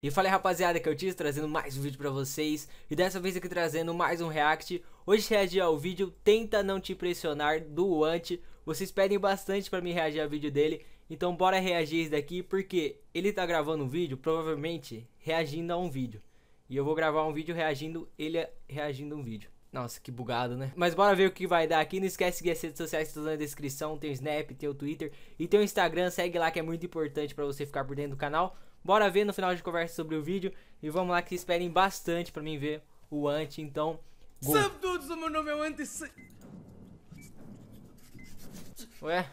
E falei, rapaziada, que eu tinha trazendo mais um vídeo pra vocês. E dessa vez aqui trazendo mais um react. Hoje reagi ao vídeo Tenta Não Te Impressionar, do Wuant. Vocês pedem bastante pra mim reagir ao vídeo dele, então bora reagir esse daqui, porque ele tá gravando um vídeo, provavelmente reagindo a um vídeo. E eu vou gravar um vídeo reagindo, ele reagindo a um vídeo. Nossa, que bugado, né? Mas bora ver o que vai dar aqui. Não esquece de seguir as redes sociais que estão na descrição. Tem o Snap, tem o Twitter e tem o Instagram. Segue lá que é muito importante pra você ficar por dentro do canal. Bora ver no final de conversa sobre o vídeo. E vamos lá que esperem bastante pra mim ver o Wuant, então... Salve a todos, meu nome é Wuant. Ué?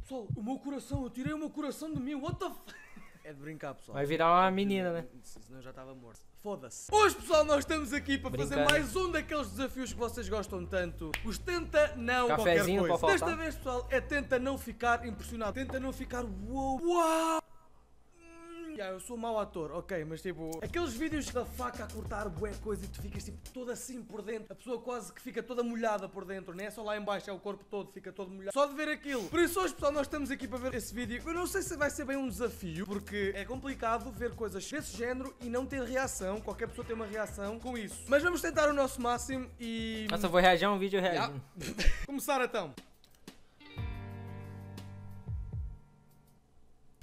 Pessoal, o meu coração, eu tirei o meu coração de mim, what the f... É de brincar, pessoal. Vai virar uma menina, né? Senão eu já estava morto. Foda-se. Hoje, pessoal, nós estamos aqui para fazer mais um daqueles desafios que vocês gostam tanto. Os tenta não cafezinho qualquer coisa. Desta vez, pessoal, é tenta não ficar impressionado. Tenta não ficar uau. Eu sou um mau ator, ok, mas tipo... Aqueles vídeos da faca a cortar bué coisa e tu ficas tipo toda assim por dentro. A pessoa quase que fica toda molhada por dentro, não é só lá em baixo, é o corpo todo, fica todo molhado. Só de ver aquilo. Por isso hoje, pessoal, nós estamos aqui para ver esse vídeo. Eu não sei se vai ser bem um desafio, porque é complicado ver coisas desse género e não ter reação. Qualquer pessoa tem uma reação com isso. Mas vamos tentar o nosso máximo e... Nossa, eu vou reagir a um vídeo reagindo. Começar então.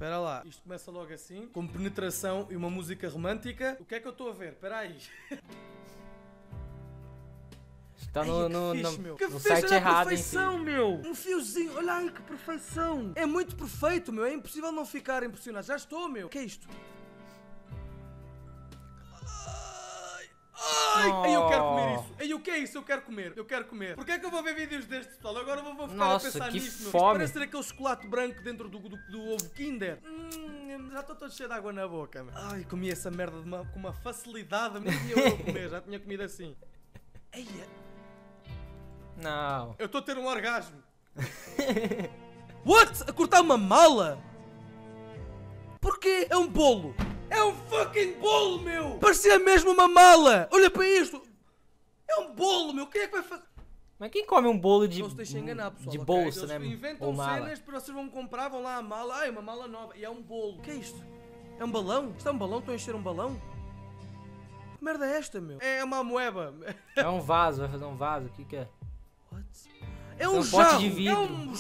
Espera lá, isto começa logo assim, com penetração e uma música romântica. O que é que eu estou a ver? Espera aí. Está no site errado, perfeição, hein, meu. Um fiozinho, olha aí que perfeição. É muito perfeito, meu, é impossível não ficar impressionado. Já estou, meu. O que é isto? Ai, eu quero comer isso. Ai, o que é isso? Eu quero comer. Eu quero comer. Por que é que eu vou ver vídeos deste, pessoal? Agora eu vou ficar a pensar nisso, meu. Parece ter aquele chocolate branco dentro do ovo Kinder. Já estou todo cheio de água na boca, meu. Ai, comi essa merda com uma facilidade. Nem eu vou comer, já tinha comido assim. Eia. Não. Eu estou a ter um orgasmo. What? A cortar uma mala? Porquê? É um bolo. É um fucking bolo, meu! Parecia mesmo uma mala! Olha para isto! É um bolo, meu! Quem é que vai fazer? Mas quem come um bolo de... Não se deixem enganar, pessoal. De bolsa, okay? Eles, né? Inventam cenas para vocês vão comprar, vão lá a mala. Ai, uma mala nova. E é um bolo. O que é isto? É um balão? Isto é um balão? Estão a encher um balão? Que merda é esta, meu? É uma moeba. É um vaso. Vai fazer um vaso. O que é? What? É um jarro! Pote de vidro. É um...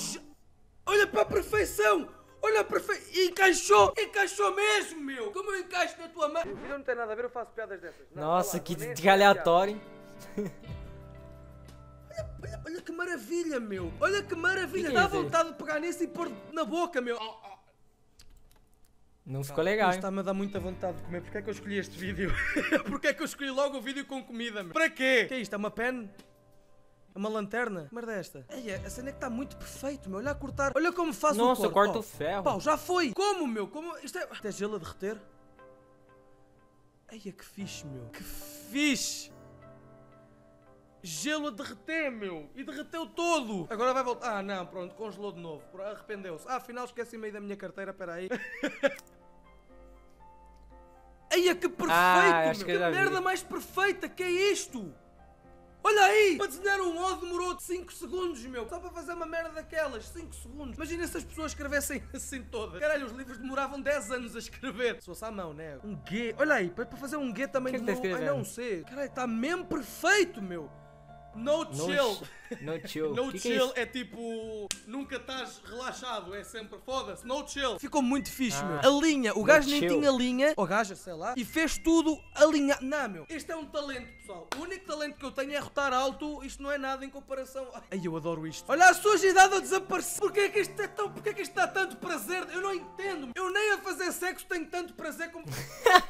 Olha para a perfeição! Olha, perfeito! Encaixou! Encaixou mesmo, meu! Como eu encaixo na tua mão? O vídeo não tem nada a ver, eu faço piadas dessas. Não, nossa, lá, que aleatório, hein? Olha que maravilha, meu! Olha que maravilha! Que dá vontade de pegar nisso e pôr na boca, meu! Não ficou legal, hein? Está-me a dar muita vontade de comer. Porquê é que eu escolhi este vídeo? Porquê é que eu escolhi logo o vídeo com comida, meu? Para quê? O que é isto? É uma pen? Uma lanterna? Que merda é esta? Ei, a cena é que está muito perfeito, meu. Olha a cortar. Olha como faz o corte. Nossa, corta o ferro. Pau, já foi. Como, meu? Como? Isto é gelo a derreter? Ei, que fixe, meu. Que fixe. Gelo a derreter, meu. E derreteu todo. Agora vai voltar. Ah, não, pronto. Congelou de novo. Arrependeu-se. Ah, afinal esqueci-me aí da minha carteira. Espera aí. Ei, que perfeito, meu. Que merda mais perfeita. Que é isto? Olha aí! Para desenhar um O demorou 5 segundos, meu! Só para fazer uma merda daquelas, 5 segundos! Imagina se as pessoas escrevessem assim todas! Caralho, os livros demoravam 10 anos a escrever! Se fosse à mão, né? Um G! Olha aí, para fazer um G também demorou... Ai, não, um C! Caralho, está mesmo perfeito, meu! No chill! No chill! No chill é tipo... Nunca estás relaxado, é sempre foda-se! No chill! Ficou muito fixe, meu! A linha! O gajo nem tinha linha, ou gaja, sei lá, e fez tudo alinhado! Não, meu! Este é um talento, pessoal! O único talento que eu tenho é rotar alto, isto não é nada em comparação... Ai, eu adoro isto! Olha a sujidade a desaparecer! Porquê é que isto é tão... Porquê é que isto dá tanto prazer? Eu não entendo! Eu nem a fazer sexo tenho tanto prazer como...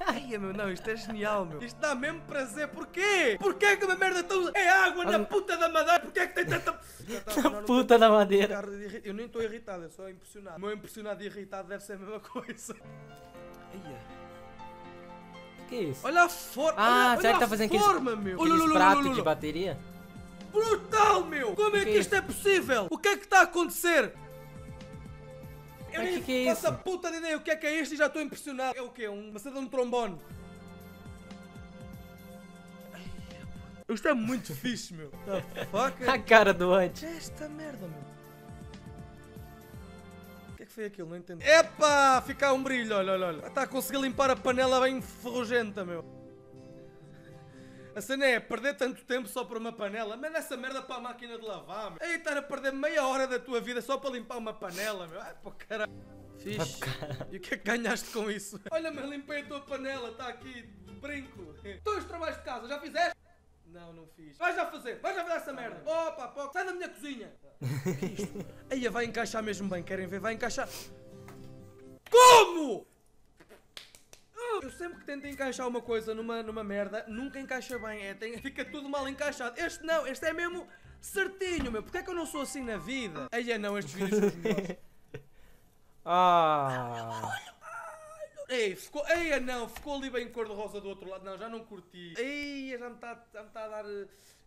Ai, meu, não, isto é genial, meu! Isto dá mesmo prazer! Porquê? Porquê é que uma merda tão... É água na puta da madeira! Porquê é que tem tanta... Na puta da madeira! Eu nem estou irritado, eu só impressionado. O meu impressionado e irritado deve ser a mesma coisa. O que é isso? Olha a forma! Ah, será que tá fazendo aqueles pratos de bateria? Brutal, meu! Como é que isto é possível? O que é que está a acontecer? Eu nem faço a puta de ideia o que é isto e já estou impressionado. É o quê? Um maçã de um trombone? Isto é muito fixe, meu. A cara do Wuant. Esta merda, meu. O que é que foi aquilo? Não entendi. Epa! Fica um brilho, olha, olha, olha. Está a conseguir limpar a panela bem ferrugenta, meu. A cena é perder tanto tempo só por uma panela. Manda essa merda para a máquina de lavar, meu. Aí estar a perder meia hora da tua vida só para limpar uma panela, meu. Ai, pô, caralho. Fixe. E o que é que ganhaste com isso? Olha, mas limpei a tua panela, está aqui, brinco. Tu os trabalhos de casa, já fizeste? Não, não fiz. Vais já fazer essa merda. Opa, pô, sai da minha cozinha. Que isto? Aí vai encaixar mesmo bem, querem ver? Vai encaixar. Como? Eu sempre que tento encaixar uma coisa numa merda, nunca encaixa bem. Fica tudo mal encaixado. Este não, este é mesmo certinho, meu. Porquê é que eu não sou assim na vida? Aí é não, estes vídeos são os melhores. Ei, ficou. Ei, não, ficou ali bem cor-de-rosa do outro lado. Não, já não curti. Ei, já me tá a dar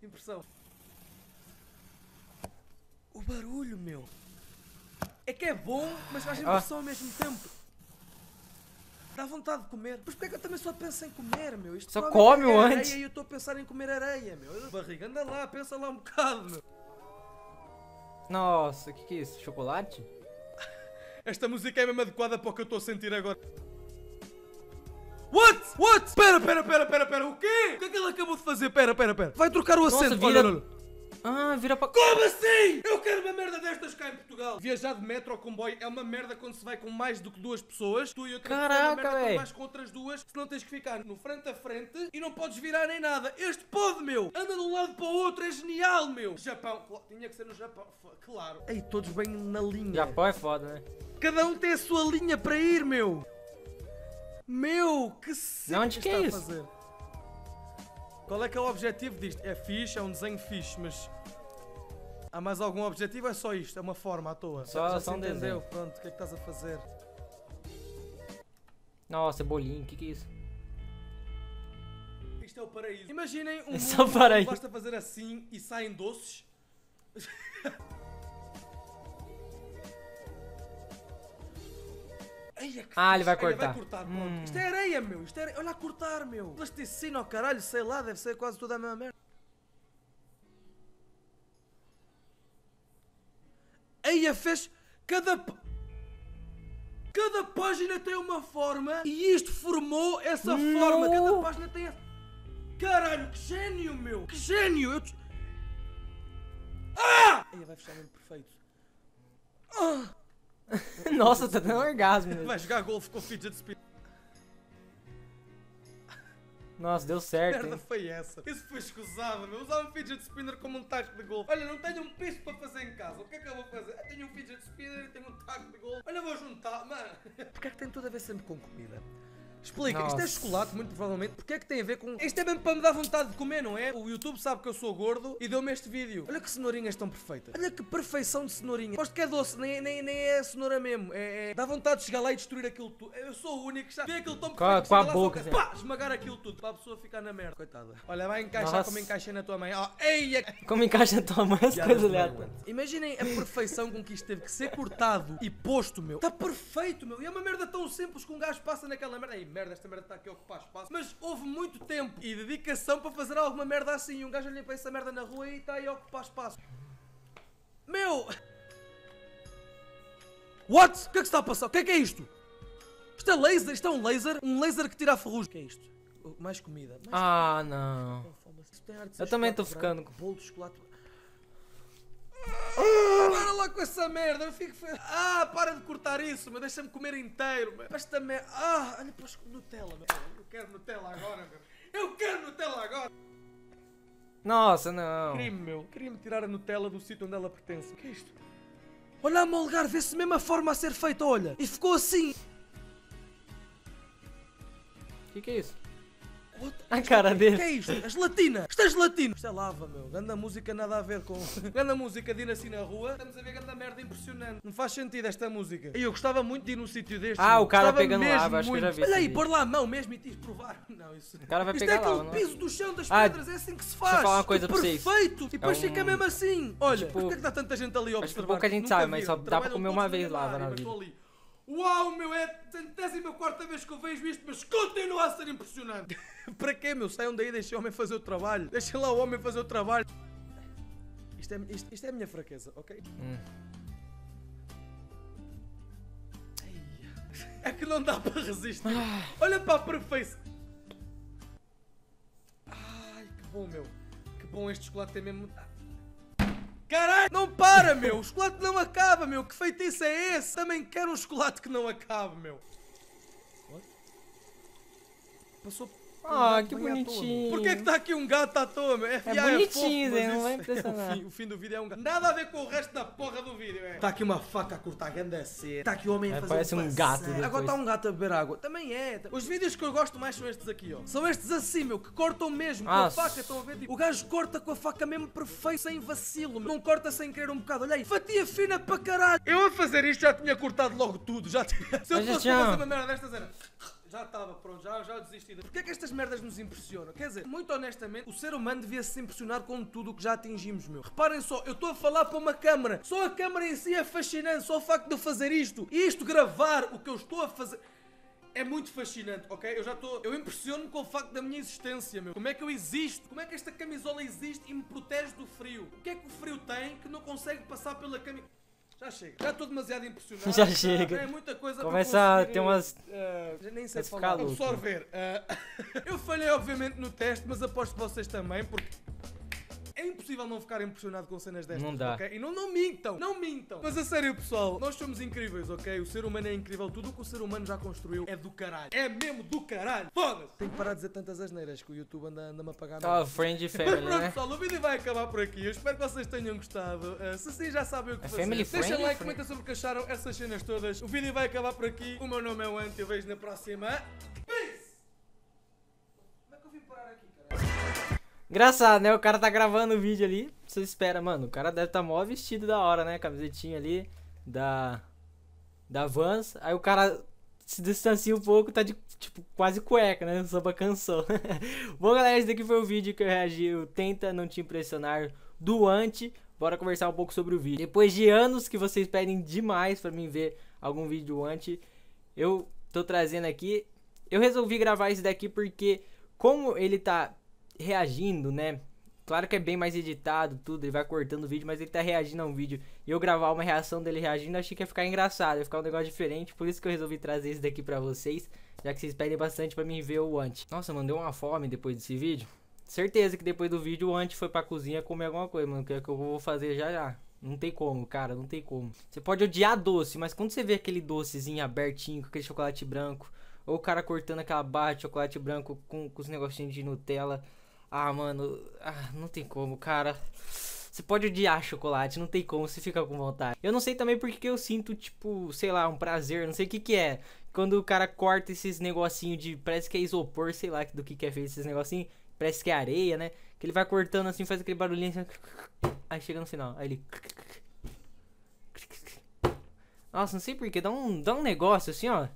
impressão. O barulho, meu. É que é bom, mas faz impressão ao mesmo tempo. Dá vontade de comer. Mas porquê é que eu também só penso em comer, meu? Isto só come o antes. E eu estou a pensar em comer areia, meu. Barriga, anda lá, pensa lá um bocado, meu. Nossa, o que é isso? Chocolate? Esta música é mesmo adequada para o que eu estou a sentir agora. What? What? Pera, o quê? O que é que ele acabou de fazer? Pera. Vai trocar o assento. Nossa, vira... Ah, vira para... Como assim? Eu quero uma merda destas cá em Portugal. Viajar de metro ou comboio é uma merda quando se vai com mais do que duas pessoas. Tu e eu tenho que fazer uma merda com mais com outras duas. Senão tens que ficar no frente a frente e não podes virar nem nada. Este pode, meu. Anda de um lado para o outro. É genial, meu. Japão. Tinha que ser no Japão. Claro. Ei, todos bem na linha. Japão é foda, né? Cada um tem a sua linha para ir, meu. Meu, que cena que está a fazer? Qual é que é o objetivo disto? É fixe, é um desenho fixe, mas... Há mais algum objetivo? É só isto, é uma forma à toa. Só entendeu, pronto, o que é que estás a fazer? Nossa, bolinho, o que é isso? Isto é o paraíso. Imaginem um mundo que basta fazer assim e saem doces. Ah, ele vai cortar. Ele vai cortar, pronto. Isto é areia, meu. Isto é areia. Olha a cortar, meu. Plasticina, ó, caralho. Sei lá, deve ser quase toda a mesma merda. Aia fez... Cada página tem uma forma e isto formou essa forma. Cada página tem essa... Caralho, que gênio, meu. Que gênio. Ah! Aia vai fechar mesmo perfeito. Ah! Nossa, tá dando um orgasmo. Vai jogar golfe com fidget spin. Nossa, deu certo. Que merda foi essa? Isso foi escusado, meu. Usar um fidget spinner como um taco de golfe. Olha, não tenho um piso para fazer em casa. O que é que eu vou fazer? Eu tenho um fidget spinner e tenho um taco de golfe. Olha, eu vou juntar, mano. Porquê é que tem tudo a ver sempre com comida? Explica, nossa. Isto é chocolate, muito provavelmente. Porquê é que tem a ver com... Isto é mesmo para me dar vontade de comer, não é? O YouTube sabe que eu sou gordo e deu-me este vídeo. Olha que cenourinhas tão perfeitas. Olha que perfeição de cenourinha. Aposto que é doce, nem é cenoura mesmo. Dá vontade de chegar lá e destruir aquilo tudo. Eu sou o único que já vê aquilo tão perfeito. Com a boca, assim. Pá, esmagar aquilo tudo para a pessoa ficar na merda. Coitada. Olha, vai encaixar como encaixei na tua mãe. Oh, eia. Como encaixa na tua mãe, essa coisa lenta. Imaginem a perfeição com que isto teve que ser cortado e posto, meu. Está perfeito, meu. E é uma merda tão simples que um gajo passa naquela merda. Ei, merda, esta merda está aqui a ocupar espaço. Mas houve muito tempo e dedicação para fazer alguma merda assim. Um gajo olha para essa merda na rua e está aí a ocupar espaço. Meu! What? O que é que está a passar? O que é isto? Isto é laser? Isto é um laser? Um laser que tira a ferrugem. O que é isto? Mais comida. Não. Eu também estou ficando com bolo de chocolate. Para lá com essa merda, eu fico feio. Ah, para de cortar isso, mas deixa-me comer inteiro, meu. Esta merda. Ah, olha, pôs Nutella, meu. Eu quero Nutella agora, meu. Eu quero Nutella agora. Nossa, não. Crime, meu. Queria-me tirar a Nutella do sítio onde ela pertence. O que é isto? Olha a molgar, vê-se mesmo a forma a ser feita, olha. E ficou assim. O que é isso? A cara dele. O que é isto? A gelatina. Isto é gelatina. Isto é lava, meu. Ganda música nada a ver com... Ganda música de ir assim na rua. Estamos a ver ganda merda impressionante. Não faz sentido esta música. E eu gostava muito de ir num sítio deste. Ah, meu. O cara pegando lava, acho que eu já vi. Olha aí, pôr lá a mão mesmo e te provar. Não, isso... O cara vai pegar lava, não é? Isto é aquele piso do chão das pedras, é assim que se faz. Deixa eu falar uma coisa para vocês. Perfeito. E depois fica mesmo assim. Olha, por que é que dá tanta gente ali a observar? Acho que pouca gente sabe, mas só dá para comer uma vez lava na vida. Uau, meu, é a 104ª vez que eu vejo isto, mas continua a ser impressionante. Para quê, meu? Saiam daí, deixem o homem fazer o trabalho. Deixem lá o homem fazer o trabalho. Isto é a minha fraqueza, ok? É que não dá para resistir. Olha para a perfeição. Ai, que bom, meu. Que bom, este chocolate tem mesmo... Caralho, não para, meu. O chocolate não acaba, meu. Que feitiço é esse? Também quero um chocolate que não acaba, meu. What? Passou... Ah, que bonitinho. Por que é que está aqui um gato à toa, meu? É bonitinho, é fofo, não é impressionante. O fim do vídeo é um gato. Nada a ver com o resto da porra do vídeo, é. Está aqui uma faca a cortar, grande cena. Está aqui o homem a fazer parece um gato. Agora está um gato a beber água. Também é. Os vídeos que eu gosto mais são estes aqui, ó. São estes assim, meu, que cortam mesmo com a faca. Estão a ver? Tipo, o gajo corta com a faca mesmo perfeito, sem vacilo, meu. Não corta sem querer um bocado. Olha aí, fatia fina para caralho. Eu a fazer isto já tinha cortado logo tudo. Já tinha... Se eu fosse fazer uma merda destas era... Já estava pronto, já desisti. Porquê é que estas merdas nos impressionam? Quer dizer, muito honestamente, o ser humano devia se impressionar com tudo o que já atingimos, meu. Reparem só, eu estou a falar para uma câmara. Só a câmara em si é fascinante, só o facto de eu fazer isto. E isto gravar o que eu estou a fazer... É muito fascinante, ok? Eu impressiono-me com o facto da minha existência, meu. Como é que eu existo? Como é que esta camisola existe e me protege do frio? O que é que o frio tem que não consegue passar pela camisola? Já chega. Já estou demasiado impressionado. Já chega. É muita coisa. Começa a ter umas... já nem sei falar. Absorver. Eu falhei, obviamente, no teste, mas aposto que vocês também, porque... É impossível não ficar impressionado com cenas destas. Não dá. Okay? E não mintam, não mintam. Mas a sério, pessoal, nós somos incríveis, ok? O ser humano é incrível. Tudo o que o ser humano já construiu é do caralho. É mesmo do caralho. Foda-se. Tenho que parar de dizer tantas asneiras que o YouTube anda-me a pagar. Ah, friend e family, mas pronto, né? Pessoal, o vídeo vai acabar por aqui. Eu espero que vocês tenham gostado. Se sim, já sabem o que fazer. Deixem like, comentem sobre o que acharam essas cenas todas. O vídeo vai acabar por aqui. O meu nome é Wuant. Eu vejo na próxima. Peace! Como é que eu vim parar aqui, caralho? Engraçado, né? O cara tá gravando o vídeo ali. Você espera, mano. O cara deve tá mó vestido da hora, né? Camisetinha ali da Vans. Aí o cara se distancia um pouco, tá de, tipo, quase cueca, né? Sob a canção. Bom, galera, esse daqui foi o vídeo que eu reagi. O Tenta Não Te Impressionar do Wuant. Bora conversar um pouco sobre o vídeo. Depois de anos que vocês pedem demais pra mim ver algum vídeo do Wuant, eu tô trazendo aqui. Eu resolvi gravar esse daqui porque, como ele tá reagindo, né? Claro que é bem mais editado, tudo, ele vai cortando o vídeo, mas ele tá reagindo a um vídeo, e eu gravar uma reação dele reagindo, achei que ia ficar engraçado, ia ficar um negócio diferente, por isso que eu resolvi trazer esse daqui pra vocês, já que vocês pedem bastante pra mim ver o Wuant. Nossa, mano, deu uma fome depois desse vídeo. Certeza que depois do vídeo o Wuant foi pra cozinha comer alguma coisa, mano, que é o que eu vou fazer já já. Não tem como, cara, não tem como. Você pode odiar doce, mas quando você vê aquele docezinho abertinho, com aquele chocolate branco, ou o cara cortando aquela barra de chocolate branco com os negocinhos de Nutella... Ah, mano, não tem como, cara. Você pode odiar chocolate, não tem como, você fica com vontade. Eu não sei também porque eu sinto, tipo, sei lá, um prazer, não sei o que que é. Quando o cara corta esses negocinhos de, parece que é isopor, sei lá do que é feito esses negocinhos. Parece que é areia, né? Que ele vai cortando assim, faz aquele barulhinho assim, aí chega no final, aí ele... Nossa, não sei porquê, dá um negócio assim, ó.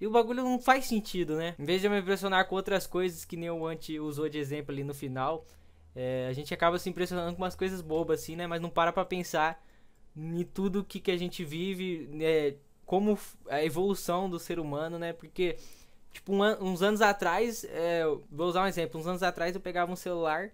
E o bagulho não faz sentido, né? Em vez de eu me impressionar com outras coisas que nem o Wuant usou de exemplo ali no final, a gente acaba se impressionando com umas coisas bobas assim, né? Mas não para pra pensar em tudo que a gente vive, né? Como a evolução do ser humano, né? Porque, tipo, uns anos atrás, vou usar um exemplo. Uns anos atrás eu pegava um celular,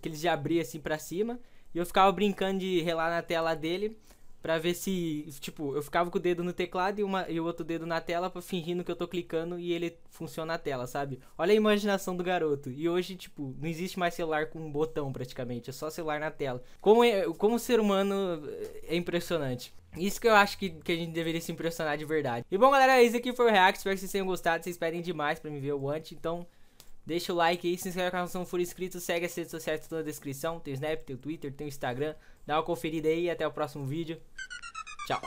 que eles já abriam assim pra cima, e eu ficava brincando de relar na tela dele, pra ver se, tipo, eu ficava com o dedo no teclado e o outro dedo na tela, fingindo que eu tô clicando e ele funciona a tela, sabe? Olha a imaginação do garoto. E hoje, tipo, não existe mais celular com um botão praticamente, é só celular na tela. Como o ser humano é impressionante. Isso que eu acho que a gente deveria se impressionar de verdade. E bom, galera, esse aqui foi o React, espero que vocês tenham gostado, vocês pedem demais pra me ver o Wuant, então... Deixa o like aí, se inscreve no canal se não for inscrito, segue as redes sociais que estão na descrição, tem o Snap, tem o Twitter, tem o Instagram. Dá uma conferida aí e até o próximo vídeo. Tchau.